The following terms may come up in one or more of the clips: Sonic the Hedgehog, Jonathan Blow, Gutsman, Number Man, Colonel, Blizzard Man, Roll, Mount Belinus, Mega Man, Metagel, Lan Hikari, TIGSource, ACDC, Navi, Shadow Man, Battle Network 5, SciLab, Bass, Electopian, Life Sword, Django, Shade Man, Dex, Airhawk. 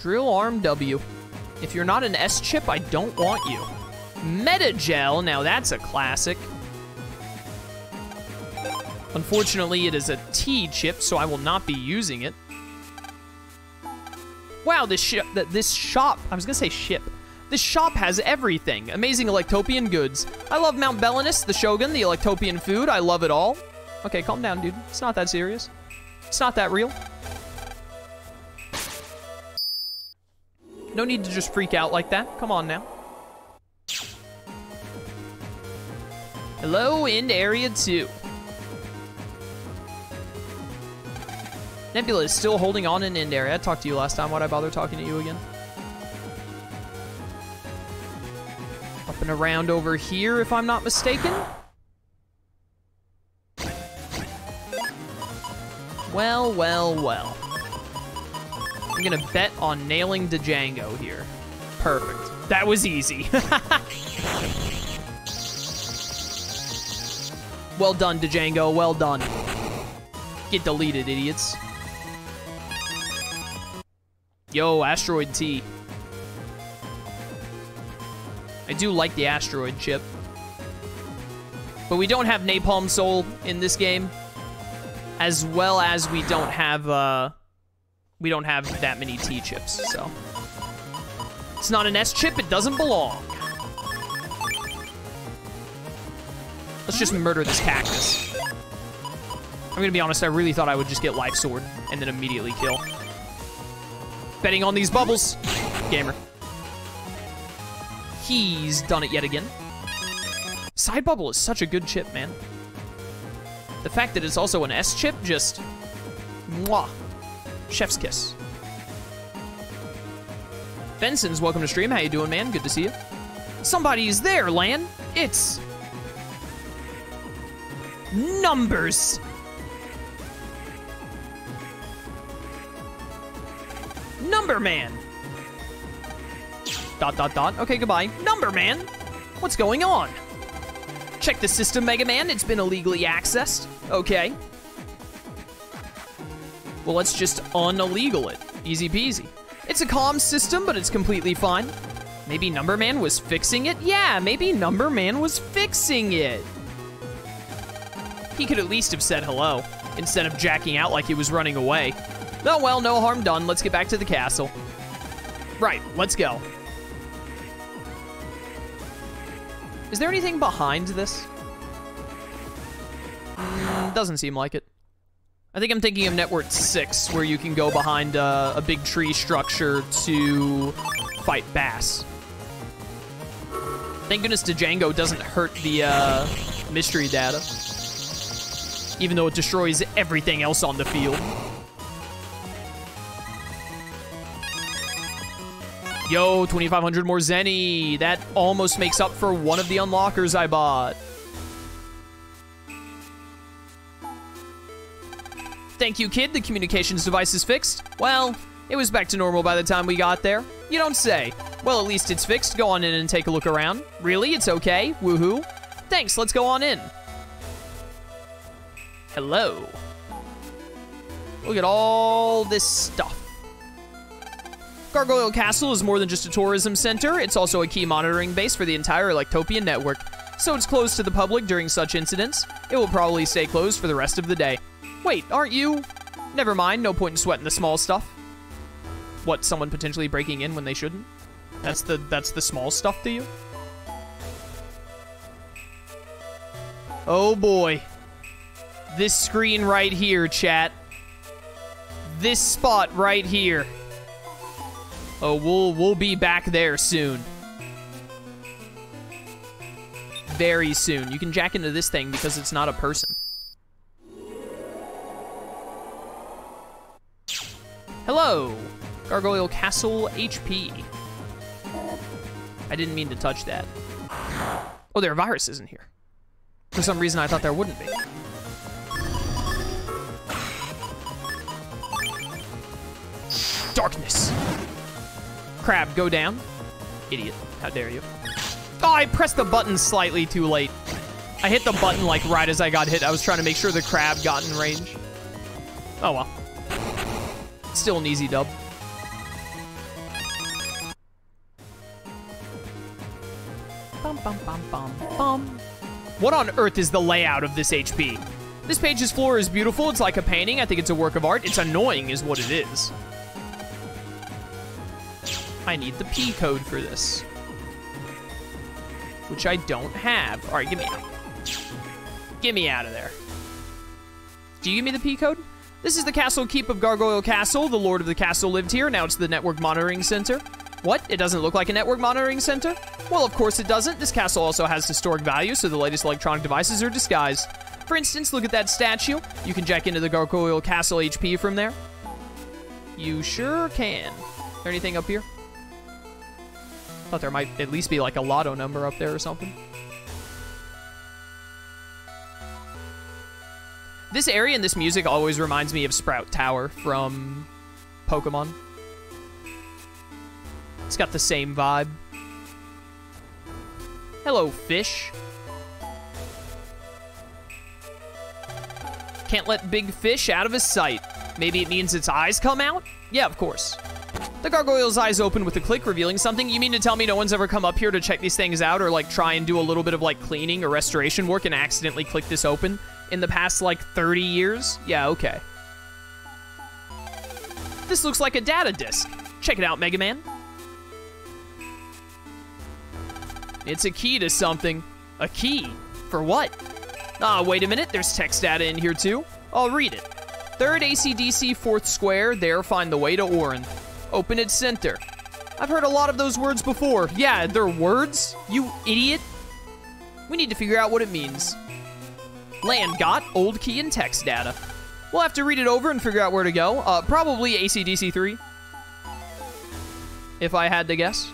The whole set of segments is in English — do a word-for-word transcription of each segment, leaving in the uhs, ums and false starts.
Drill arm W. If you're not an S-chip, I don't want you. Metagel, now that's a classic. Unfortunately, it is a T-chip, so I will not be using it. Wow, this ship, this shop, I was gonna say ship. This shop has everything. Amazing Electopian goods. I love Mount Belinus, the Shogun, the Electopian food. I love it all. Okay, calm down, dude. It's not that serious. It's not that real. No need to just freak out like that. Come on now. Hello, in Area two. Nebula is still holding on in End Area. I talked to you last time. Why'd I bother talking to you again? Up and around over here, if I'm not mistaken. Well, well, well. I'm gonna bet on nailing Django here. Perfect. That was easy. Well done, Django. Well done. Get deleted, idiots. Yo, Asteroid T. I do like the Asteroid chip. But we don't have Napalm Soul in this game. As well as we don't have, uh... we don't have that many T-chips, so... It's not an S-chip, it doesn't belong. Let's just murder this cactus. I'm gonna be honest, I really thought I would just get Life Sword and then immediately kill. Betting on these bubbles, gamer. He's done it yet again. Side bubble is such a good chip, man. The fact that it's also an S chip, just mwah, chef's kiss. Benson's welcome to stream. How you doing, man? Good to see you. Somebody's there, Lan. It's numbers. Number Man! Dot, dot, dot. Okay, goodbye. Number Man! What's going on? Check the system, Mega Man. It's been illegally accessed. Okay. Well, let's just un-illegal it. Easy peasy. It's a comm system, but it's completely fine. Maybe Number Man was fixing it? Yeah, maybe Number Man was fixing it. He could at least have said hello, instead of jacking out like he was running away. Oh well, no harm done. Let's get back to the castle. Right, let's go. Is there anything behind this? Mm, doesn't seem like it. I think I'm thinking of Network six, where you can go behind uh, a big tree structure to fight Bass. Thank goodness Django doesn't hurt the uh, mystery data, even though it destroys everything else on the field. Yo, twenty-five hundred more Zenny. That almost makes up for one of the unlockers I bought. Thank you, kid. The communications device is fixed. Well, it was back to normal by the time we got there. You don't say. Well, at least it's fixed. Go on in and take a look around. Really? It's okay? Woohoo. Thanks. Let's go on in. Hello. Look at all this stuff. Gargoyle Castle is more than just a tourism center. It's also a key monitoring base for the entire Electopian network, so it's closed to the public during such incidents. It will probably stay closed for the rest of the day. Wait, aren't you? Never mind, no point in sweating the small stuff. What, someone potentially breaking in when they shouldn't? That's the, that's the small stuff to you? Oh boy. This screen right here, chat. This spot right here. Oh, we'll, we'll be back there soon. Very soon. You can jack into this thing because it's not a person. Hello! Gargoyle Castle H P. I didn't mean to touch that. Oh, there are viruses in here. For some reason, I thought there wouldn't be. Darkness! Crab, go down. Idiot. How dare you. Oh, I pressed the button slightly too late. I hit the button, like, right as I got hit. I was trying to make sure the crab got in range. Oh, well. Still an easy dub. bum, bum, bum, bum. What on earth is the layout of this H P? This page's floor is beautiful. It's like a painting. I think it's a work of art. It's annoying is what it is. I need the P code for this, which I don't have. All right, give me out. Get me out of there. Do you give me the P code? This is the castle keep of Gargoyle Castle. The lord of the castle lived here. Now it's the network monitoring center. What? It doesn't look like a network monitoring center? Well, of course it doesn't. This castle also has historic value, so the latest electronic devices are disguised. For instance, look at that statue. You can jack into the Gargoyle Castle H P from there. You sure can. Is there anything up here? Thought there might at least be like a lotto number up there or something. This area and this music always reminds me of Sprout Tower from Pokemon. It's got the same vibe. Hello, fish. Can't let big fish out of his sight. Maybe it means its eyes come out? Yeah, of course. The gargoyle's eyes open with a click, revealing something. You mean to tell me no one's ever come up here to check these things out or, like, try and do a little bit of, like, cleaning or restoration work and accidentally click this open in the past, like, thirty years? Yeah, okay. This looks like a data disk. Check it out, Mega Man. It's a key to something. A key? For what? Ah, wait a minute. There's text data in here, too. I'll read it. Third A C D C, fourth square. There, find the way to Orin. Open its center. I've heard a lot of those words before. Yeah, they're words? You idiot. We need to figure out what it means. Land got, old key, and text data. We'll have to read it over and figure out where to go. Uh, probably A C D C three. If I had to guess.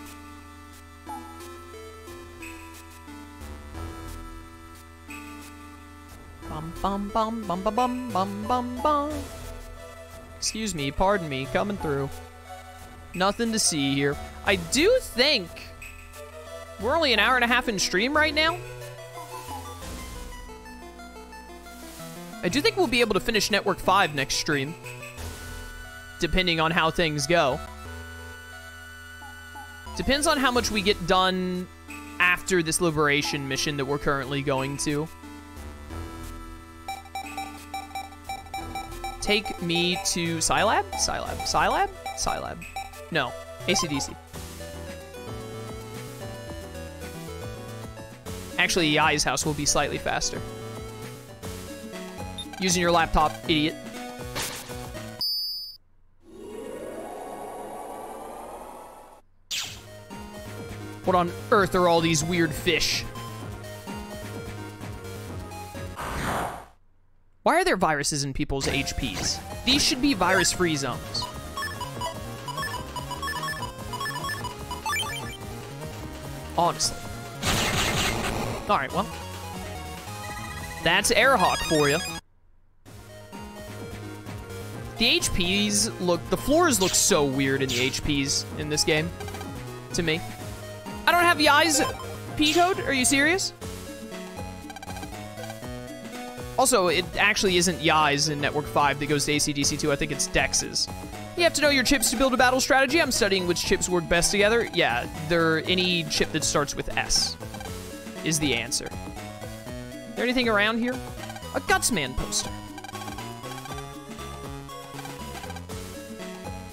Bum, bum, bum, bum, bum, bum, bum, bum. Excuse me, pardon me, coming through. Nothing to see here. I do think we're only an hour and a half in stream right now. I do think we'll be able to finish Network five next stream, depending on how things go. Depends on how much we get done after this liberation mission that we're currently going to. Take me to SciLab? SciLab? SciLab? SciLab. No, A C D C. Actually, Yai's house will be slightly faster. Using your laptop, idiot. What on earth are all these weird fish? Why are there viruses in people's H Ps? These should be virus-free zones. Honestly. All right, well. That's Airhawk for you. The H Ps look... The floors look so weird in the H Ps in this game. To me. I don't have the eyes P code? Are you serious? Also, it actually isn't Yai's in Network five that goes to A C D C two. I think it's Dex's. You have to know your chips to build a battle strategy. I'm studying which chips work best together. Yeah, there any chip that starts with S is the answer. Is there anything around here? A Gutsman poster.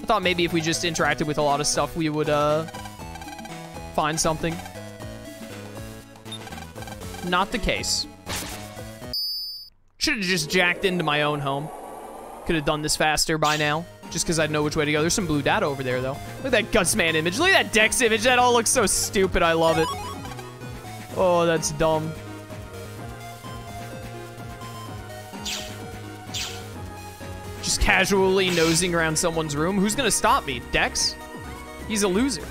I thought maybe if we just interacted with a lot of stuff, we would uh, find something. Not the case. Should have just jacked into my own home. Could have done this faster by now, just because I'd know which way to go. There's some blue data over there, though. Look at that Gutsman image. Look at that Dex image. That all looks so stupid. I love it. Oh, that's dumb. Just casually nosing around someone's room. Who's going to stop me? Dex? He's a loser.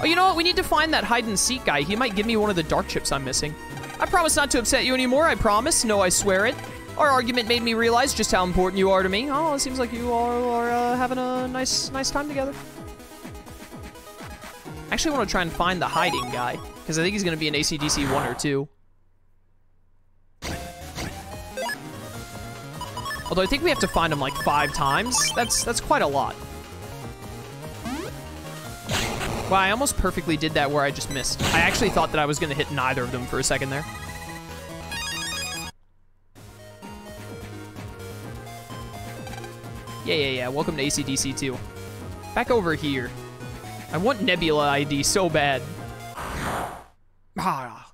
Oh, you know what? We need to find that hide-and-seek guy. He might give me one of the dark chips I'm missing. I promise not to upset you anymore. I promise. No, I swear it. Our argument made me realize just how important you are to me. Oh, it seems like you all are uh, having a nice, nice time together. I actually want to try and find the hiding guy, because I think he's going to be an A C D C one or two. Although I think we have to find him like five times. That's, that's quite a lot. Wow, I almost perfectly did that where I just missed. I actually thought that I was gonna hit neither of them for a second there. Yeah, yeah, yeah, welcome to A C D C too. Back over here. I want Nebula I D so bad. Ah.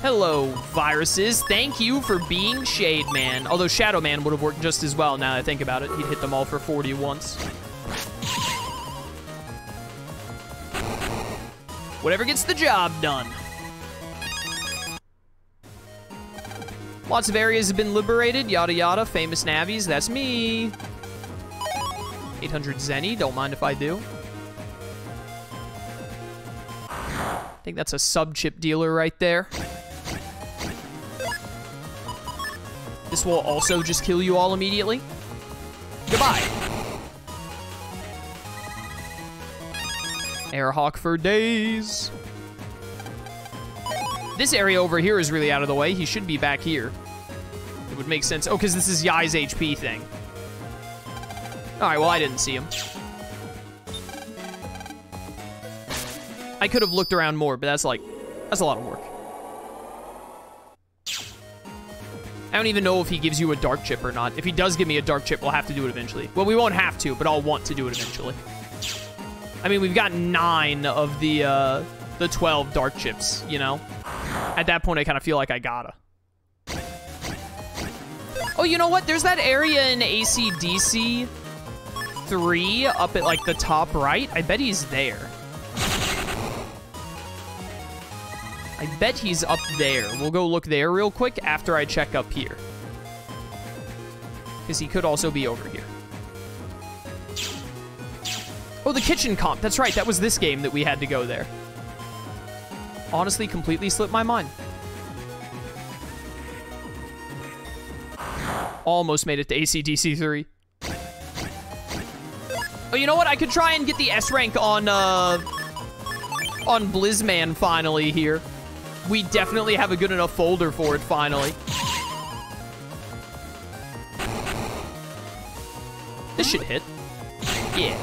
Hello, viruses. Thank you for being Shade Man. Although Shadow Man would have worked just as well now that I think about it. He'd hit them all for forty once. Whatever gets the job done. Lots of areas have been liberated. Yada yada. Famous navvies. That's me. eight hundred Zenny. Don't mind if I do. I think that's a sub-chip dealer right there. This will also just kill you all immediately. Goodbye. Airhawk for days. This area over here is really out of the way. He should be back here. It would make sense. Oh, because this is Yai's H P thing. All right, well, I didn't see him. I could have looked around more, but that's like, that's a lot of work. I don't even know if he gives you a dark chip or not. If he does give me a dark chip, we'll have to do it eventually. Well, we won't have to, but I'll want to do it eventually. I mean, we've got nine of the uh, the twelve dark chips, you know? At that point, I kind of feel like I gotta. Oh, you know what? There's that area in A C D C three up at, like, the top right. I bet he's there. I bet he's up there. We'll go look there real quick after I check up here. Because he could also be over here. Oh, the kitchen comp. That's right. That was this game that we had to go there. Honestly, completely slipped my mind. Almost made it to A C D C three. Oh, you know what? I could try and get the S rank on, uh... on Blizzman finally here. We definitely have a good enough folder for it finally. This should hit. Yeah.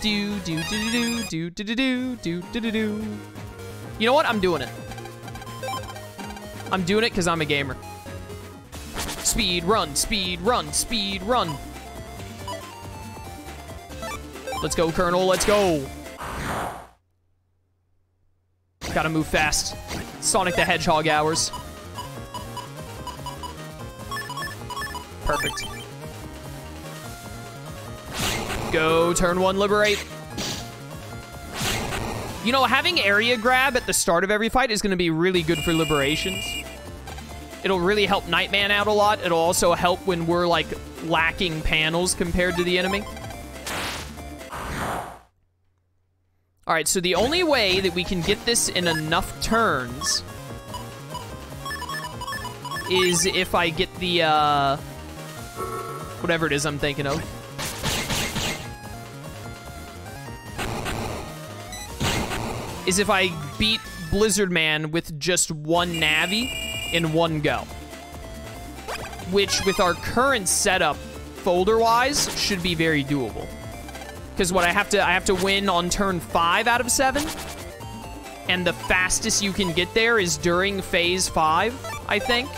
Do do do do do do do do do do do do. You know what? I'm doing it. I'm doing it because I'm a gamer. Speed run, speed run, speed run. Let's go, Colonel. Let's go. Gotta move fast. Sonic the Hedgehog hours. Perfect. Go, turn one, liberate. You know, having area grab at the start of every fight is going to be really good for liberations. It'll really help Knightman out a lot. It'll also help when we're, like, lacking panels compared to the enemy. All right, so the only way that we can get this in enough turns is if I get the, uh, whatever it is I'm thinking of. Is if I beat Blizzard Man with just one Navi in one go. Which, with our current setup, folder-wise, should be very doable. Because what I have to, I have to win on turn five out of seven. And the fastest you can get there is during phase five, I think.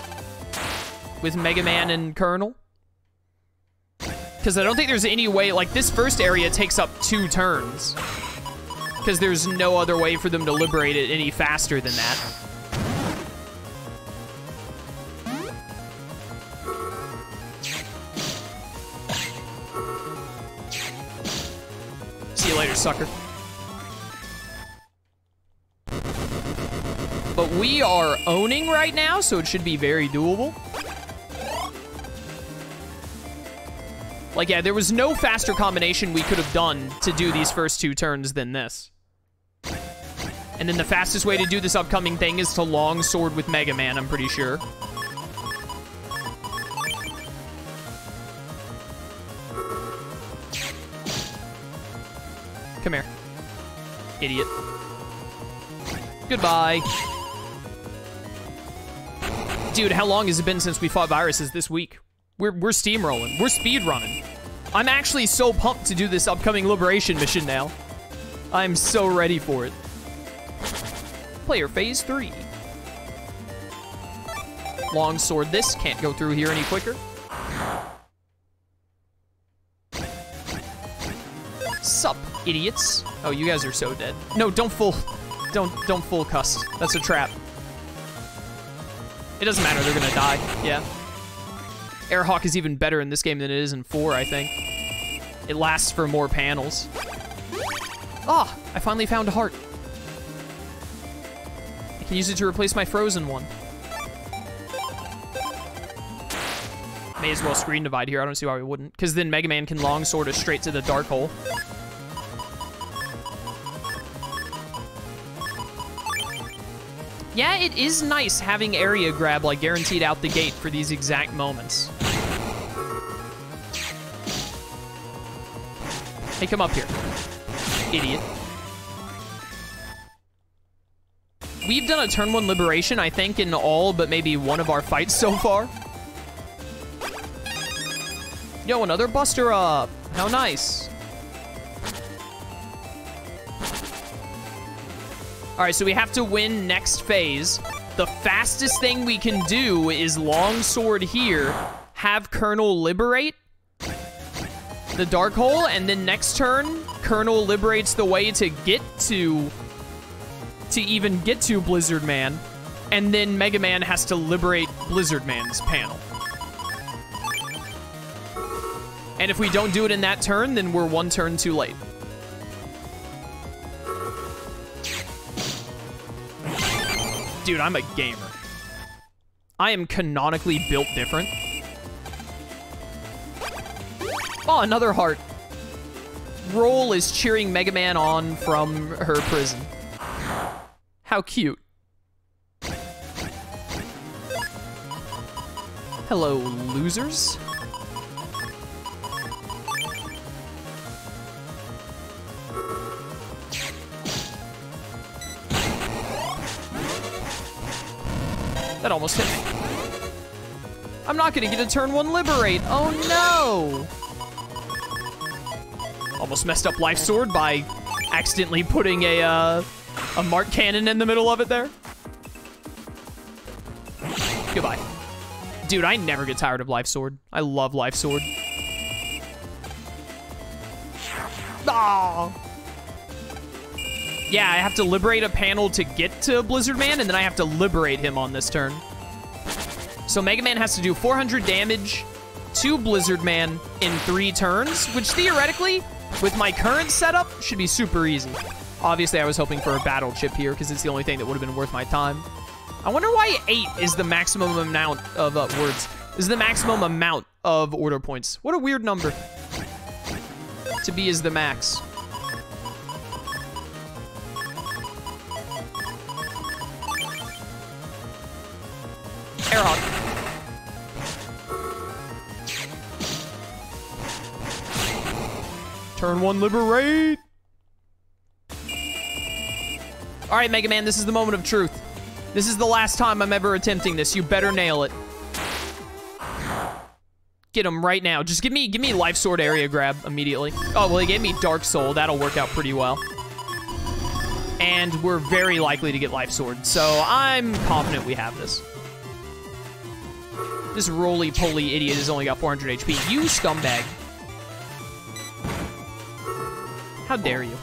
With Mega Man and Colonel. Because I don't think there's any way, like, this first area takes up two turns. Because there's no other way for them to liberate it any faster than that. See you later, sucker. But we are owning right now, so it should be very doable. Like, yeah, there was no faster combination we could have done to do these first two turns than this. And then the fastest way to do this upcoming thing is to long sword with Mega Man, I'm pretty sure. Come here. Idiot. Goodbye. Dude, how long has it been since we fought viruses this week? We're, we're steamrolling. We're speedrunning. I'm actually so pumped to do this upcoming Liberation mission now. I'm so ready for it. Player phase three. Longsword this. Can't go through here any quicker. Sup, idiots. Oh, you guys are so dead. No, don't full... Don't, don't full cuss. That's a trap. It doesn't matter. They're gonna die. Yeah. Airhawk is even better in this game than it is in four, I think. It lasts for more panels. Ah, oh, I finally found a heart. I can use it to replace my frozen one. May as well screen divide here. I don't see why we wouldn't. Because then Mega Man can long sword us straight to the dark hole. Yeah, it is nice having area grab like guaranteed out the gate for these exact moments. Hey, come up here, idiot. We've done a turn one liberation, I think, in all but maybe one of our fights so far. Yo, another buster up. How nice. All right, so we have to win next phase. The fastest thing we can do is longsword here, have Colonel liberate the dark hole, and then next turn, Colonel liberates the way to get to, to even get to Blizzard Man, and then Mega Man has to liberate Blizzard Man's panel. And if we don't do it in that turn, then we're one turn too late. Dude, I'm a gamer. I am canonically built different. Oh, another heart. Roll is cheering Mega Man on from her prison. How cute. Hello, losers. That almost hit me. I'm not gonna get a turn one liberate. Oh no! Almost messed up Life Sword by accidentally putting a uh, a Mark Cannon in the middle of it there. Goodbye. Dude, I never get tired of Life Sword. I love Life Sword. Aww. Yeah, I have to liberate a panel to get to Blizzard Man, and then I have to liberate him on this turn. So Mega Man has to do four hundred damage to Blizzard Man in three turns, which theoretically, with my current setup, should be super easy. Obviously, I was hoping for a battle chip here, because it's the only thing that would have been worth my time. I wonder why eight is the maximum amount of uh, words. Is the maximum amount of order points. What a weird number. To be is the max. Airhawk. Turn one, liberate. All right, Mega Man, this is the moment of truth. This is the last time I'm ever attempting this. You better nail it. Get him right now. Just give me, give me Life Sword area grab immediately. Oh, well, he gave me Dark Soul. That'll work out pretty well. And we're very likely to get Life Sword, so I'm confident we have this. This roly-poly idiot has only got four hundred H P. You scumbag. How dare you.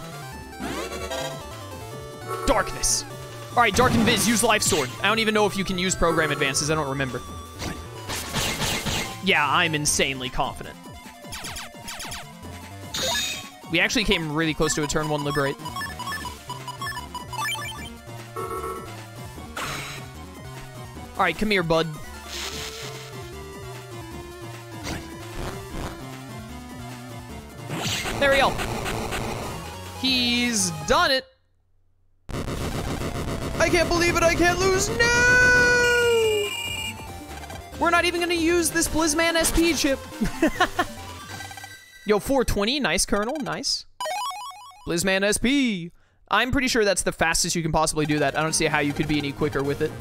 Darkness. All right, Dark and Viz, use Life Sword. I don't even know if you can use program advances. I don't remember. Yeah, I'm insanely confident. We actually came really close to a turn one liberate. All right, come here, bud. There we go. He's done it. I can't believe it. I can't lose. No! We're not even going to use this Blizzman S P chip. Yo, four twenty. Nice, Colonel. Nice. Blizzman S P. I'm pretty sure that's the fastest you can possibly do that. I don't see how you could be any quicker with it.